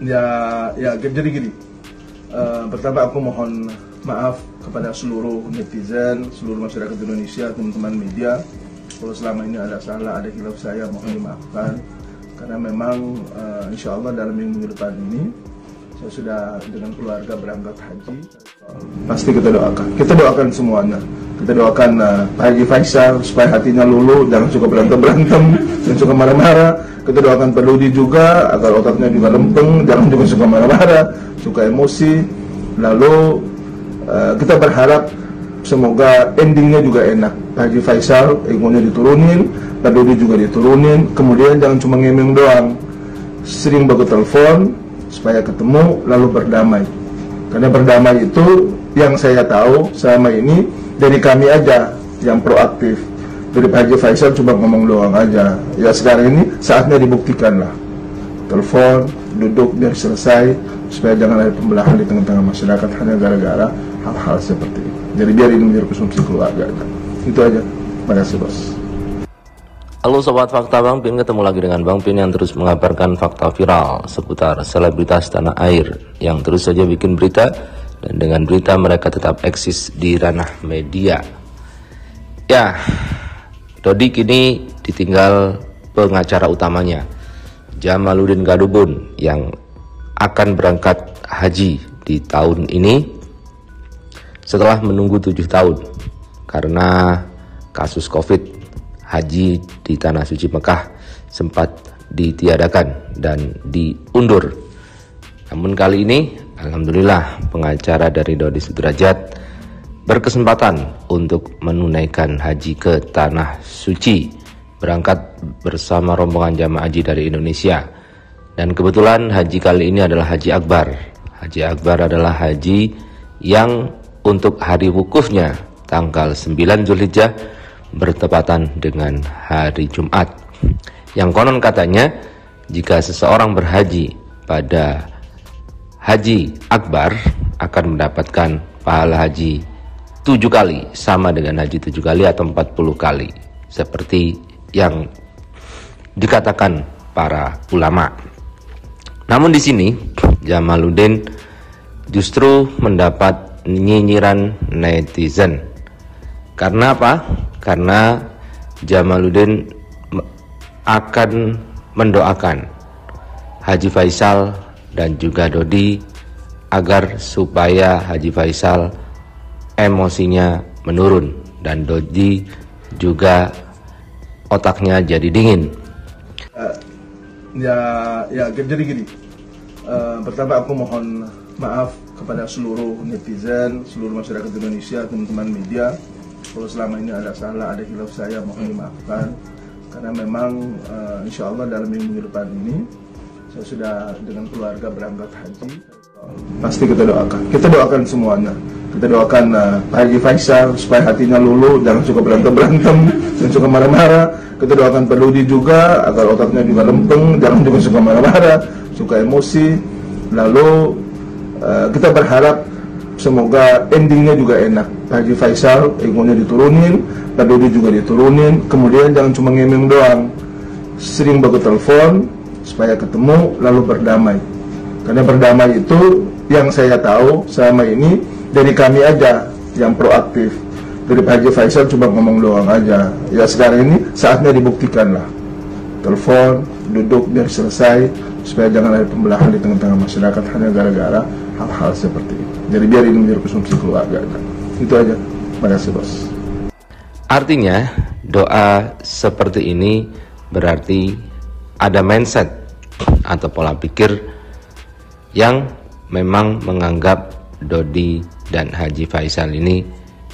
Jadi gini, pertama aku mohon maaf kepada seluruh netizen, seluruh masyarakat Indonesia, teman-teman media. Kalau selama ini ada salah, ada hilaf saya, mohon dimaafkan. Karena memang insya Allah dalam minggu depan ini saya sudah dengan keluarga berangkat haji. Pasti kita doakan, semuanya. Kita doakan Pak Haji Faisal supaya hatinya luluh, jangan suka berantem-berantem, jangan suka marah-marah. Kita doakan Pak Doddy juga agar otaknya juga lempeng, jangan juga suka marah-marah, suka emosi. Lalu kita berharap semoga endingnya juga enak. Pak Haji Faisal egonya diturunin, Pak Doddy juga diturunin. Kemudian jangan cuma ngemeng doang, sering baku telepon supaya ketemu lalu berdamai. Karena berdamai itu yang saya tahu selama ini dari kami aja yang proaktif. Dari Pak Haji Faisal cuma ngomong doang aja. Ya sekarang ini saatnya dibuktikan lah. Telepon, duduk biar selesai, supaya jangan ada pembelahan di tengah-tengah masyarakat hanya gara-gara hal-hal seperti ini. Jadi biar ini menjadi konsumsi keluarga. Itu aja. Terima kasih, Bos. Halo Sobat Fakta Bang Pin, ketemu lagi dengan Bang Pin yang terus mengabarkan fakta viral seputar selebritas tanah air yang terus saja bikin berita, dan dengan berita mereka tetap eksis di ranah media. Ya, Doddy kini ditinggal pengacara utamanya, Jamaluddin Koedoeboen, yang akan berangkat haji di tahun ini setelah menunggu 7 tahun karena kasus Covid. Haji di tanah suci Mekah sempat ditiadakan dan diundur. Namun kali ini alhamdulillah pengacara dari Doddy Soedrajat berkesempatan untuk menunaikan haji ke tanah suci, berangkat bersama rombongan jamaah haji dari Indonesia. Dan kebetulan haji kali ini adalah haji akbar. Haji akbar adalah haji yang untuk hari wukufnya tanggal 9 Zulhijjah bertepatan dengan hari Jumat, yang konon katanya jika seseorang berhaji pada haji akbar akan mendapatkan pahala haji 7 kali, sama dengan haji 7 kali atau 40 kali seperti yang dikatakan para ulama. Namun di sini Jamaluddin justru mendapat nyinyiran netizen. Karena apa? Karena Jamaluddin akan mendoakan Haji Faisal dan juga Doddy agar supaya Haji Faisal emosinya menurun dan Doddy juga otaknya jadi dingin. Jadi gini, pertama aku mohon maaf kepada seluruh netizen, seluruh masyarakat Indonesia, teman-teman media. Kalau selama ini ada salah, ada hilaf saya, mohon dimaafkan. Karena memang insya Allah dalam minggu depan ini saya sudah dengan keluarga berangkat haji. Pasti kita doakan, semuanya. Kita doakan Pak Haji Faisal supaya hatinya luluh, jangan suka berantem-berantem, jangan suka marah-marah. Kita doakan Pak Doddy juga agar otaknya juga lempeng, jangan juga suka marah-marah, suka emosi. Lalu kita berharap semoga endingnya juga enak. Pak Haji Faisal egonya diturunin, Pak Doddy juga diturunin. Kemudian jangan cuma ngemeng doang, sering baku telepon supaya ketemu lalu berdamai. Karena berdamai itu yang saya tahu selama ini dari kami aja yang proaktif. Dari Pak Haji Faisal cuma ngomong doang aja. Ya sekarang ini saatnya dibuktikan lah. Telepon, duduk biar selesai, supaya jangan ada pembelahan di tengah-tengah masyarakat hanya gara-gara hal-hal seperti itu. Jadi biar ini menjadi konsumsi keluarga. Itu aja. Terima kasih, Bos. Artinya doa seperti ini berarti ada mindset atau pola pikir yang memang menganggap Doddy dan Haji Faisal ini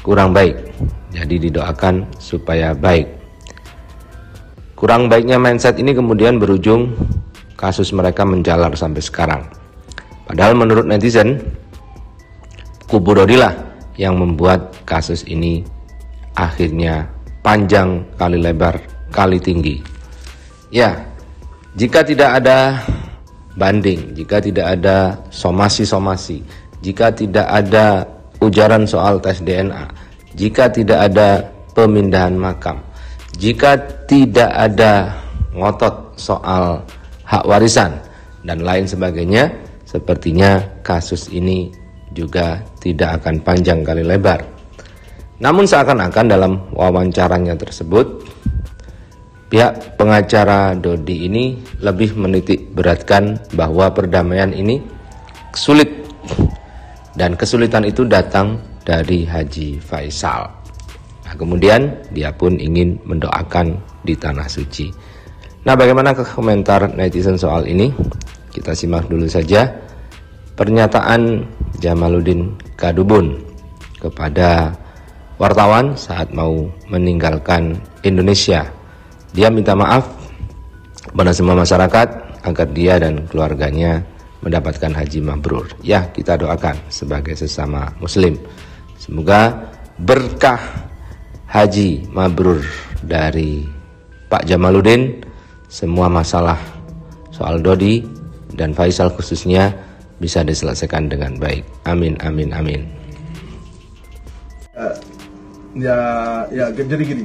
kurang baik, jadi didoakan supaya baik. Kurang baiknya mindset ini kemudian berujung kasus mereka menjalar sampai sekarang. Padahal menurut netizen, kubu Doddy lah yang membuat kasus ini akhirnya panjang kali lebar kali tinggi. Ya, jika tidak ada banding, jika tidak ada somasi-somasi, jika tidak ada ujaran soal tes DNA, jika tidak ada pemindahan makam, jika tidak ada ngotot soal hak warisan, dan lain sebagainya, sepertinya kasus ini juga tidak akan panjang kali lebar. Namun seakan-akan dalam wawancaranya tersebut, pihak pengacara Doddy ini lebih menitik beratkan bahwa perdamaian ini sulit, dan kesulitan itu datang dari Haji Faisal. Nah, kemudian dia pun ingin mendoakan di tanah suci. Nah, bagaimana komentar netizen soal ini? Kita simak dulu saja pernyataan Jamaluddin Koedoeboen kepada wartawan saat mau meninggalkan Indonesia. Dia minta maaf kepada semua masyarakat agar dia dan keluarganya mendapatkan haji mabrur. Ya, kita doakan sebagai sesama muslim. Semoga berkah haji mabrur dari Pak Jamaluddin, semua masalah soal Doddy dan Faisal khususnya bisa diselesaikan dengan baik. Amin, amin, amin. Jadi gini.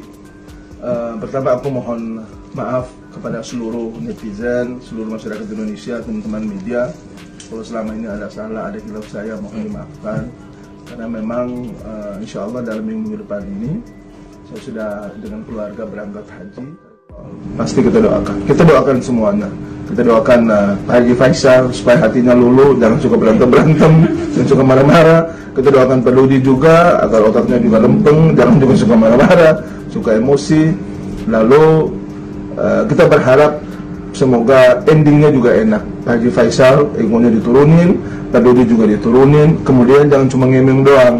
Pertama aku mohon maaf kepada seluruh netizen, seluruh masyarakat Indonesia, teman-teman media. Kalau selama ini ada salah, ada hilaf saya, mohon dimaafkan. Karena memang insya Allah dalam minggu depan ini saya sudah dengan keluarga berangkat haji. Pasti kita doakan, semuanya. Kita doakan Haji Faisal supaya hatinya luluh, jangan suka berantem-berantem, jangan suka marah-marah. Kita doakan Pak Doddy juga agar otaknya juga lempeng, jangan juga suka marah-marah, suka emosi. Lalu kita berharap semoga endingnya juga enak. Haji Faisal egonya diturunin, Pak Doddy juga diturunin. Kemudian jangan cuma ngemeng doang,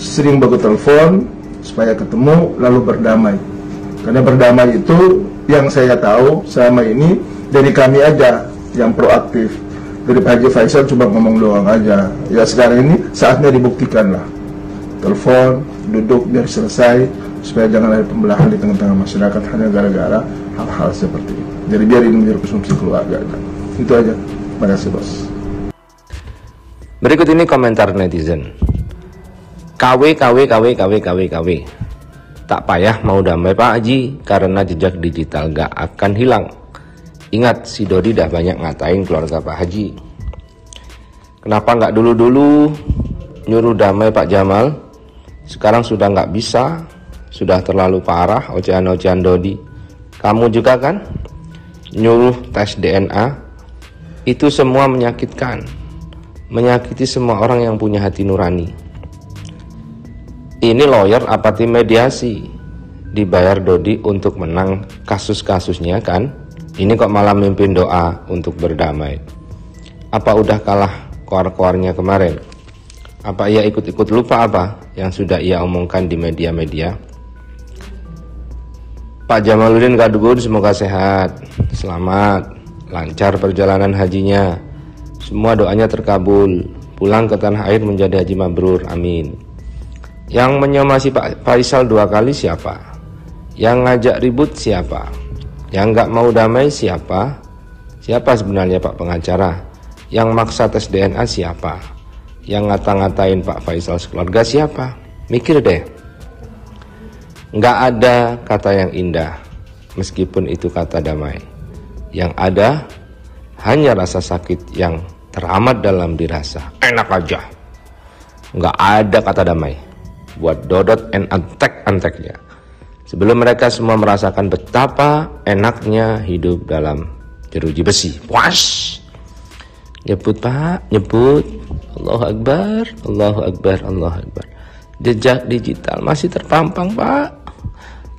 sering baku telepon supaya ketemu lalu berdamai. Karena berdamai itu yang saya tahu selama ini dari kami aja yang proaktif. Dari Haji Faisal cuma ngomong doang aja. Ya sekarang ini saatnya dibuktikan lah. Telepon, duduk biar selesai, supaya jangan ada pembelahan di tengah-tengah masyarakat hanya gara-gara hal-hal seperti itu. Jadi biar ini menjadi konsumsi keluarga. Itu aja. Terima kasih, Bos. Berikut ini komentar netizen. KW. Tak payah mau damai Pak Haji, karena jejak digital gak akan hilang. Ingat, si Doddy dah banyak ngatain keluarga Pak Haji. Kenapa nggak dulu-dulu nyuruh damai Pak Jamal? Sekarang sudah nggak bisa. Sudah terlalu parah ocehan-ocehan Doddy. Kamu juga kan nyuruh tes DNA. Itu semua menyakitkan, menyakiti semua orang yang punya hati nurani. Ini lawyer apa tim mediasi? Dibayar Doddy untuk menang kasus-kasusnya kan? Ini kok malah mimpin doa untuk berdamai. Apa udah kalah koar-koarnya kemarin? Apa ia ikut-ikut lupa apa yang sudah ia omongkan di media-media? Pak Jamaluddin Koedoeboen semoga sehat, selamat, lancar perjalanan hajinya. Semua doanya terkabul, pulang ke tanah air menjadi haji mabrur, amin. Yang menyomasi Pak Faisal dua kali siapa? Yang ngajak ribut siapa? Yang nggak mau damai siapa? Siapa sebenarnya Pak pengacara? Yang maksa tes DNA siapa? Yang ngata-ngatain Pak Faisal sekeluarga siapa? Mikir deh. Nggak ada kata yang indah, meskipun itu kata damai. Yang ada hanya rasa sakit yang teramat dalam dirasa. Enak aja. Nggak ada kata damai buat Dodot and antek-anteknya. Sebelum mereka semua merasakan betapa enaknya hidup dalam jeruji besi. Puas. Nyebut Pak, nyebut. Allahu Akbar, Allahu Akbar, Allahu Akbar. Jejak digital masih terpampang, Pak.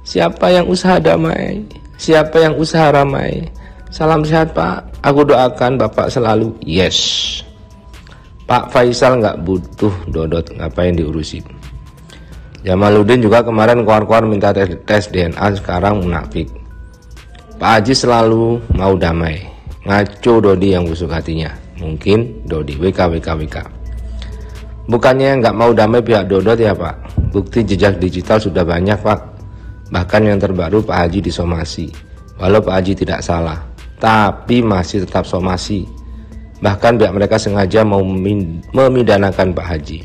Siapa yang usaha damai? Siapa yang usaha ramai? Salam sehat, Pak. Aku doakan Bapak selalu. Yes. Pak Faisal nggak butuh Dodot, ngapain diurusin? Jamaluddin juga kemarin keluar-keluar minta tes DNA, sekarang munafik. Pak Haji selalu mau damai. Ngaco Doddy yang busuk hatinya. Mungkin Doddy WKWKWK. Bukannya nggak mau damai pihak Dodot ya Pak. Bukti jejak digital sudah banyak Pak. Bahkan yang terbaru Pak Haji disomasi. Walau Pak Haji tidak salah, tapi masih tetap somasi. Bahkan pihak mereka sengaja mau memidanakan Pak Haji.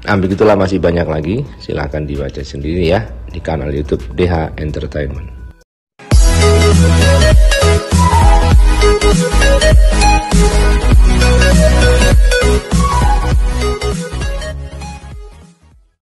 Nah begitulah, masih banyak lagi. Silahkan dibaca sendiri ya di kanal YouTube DH Entertainment.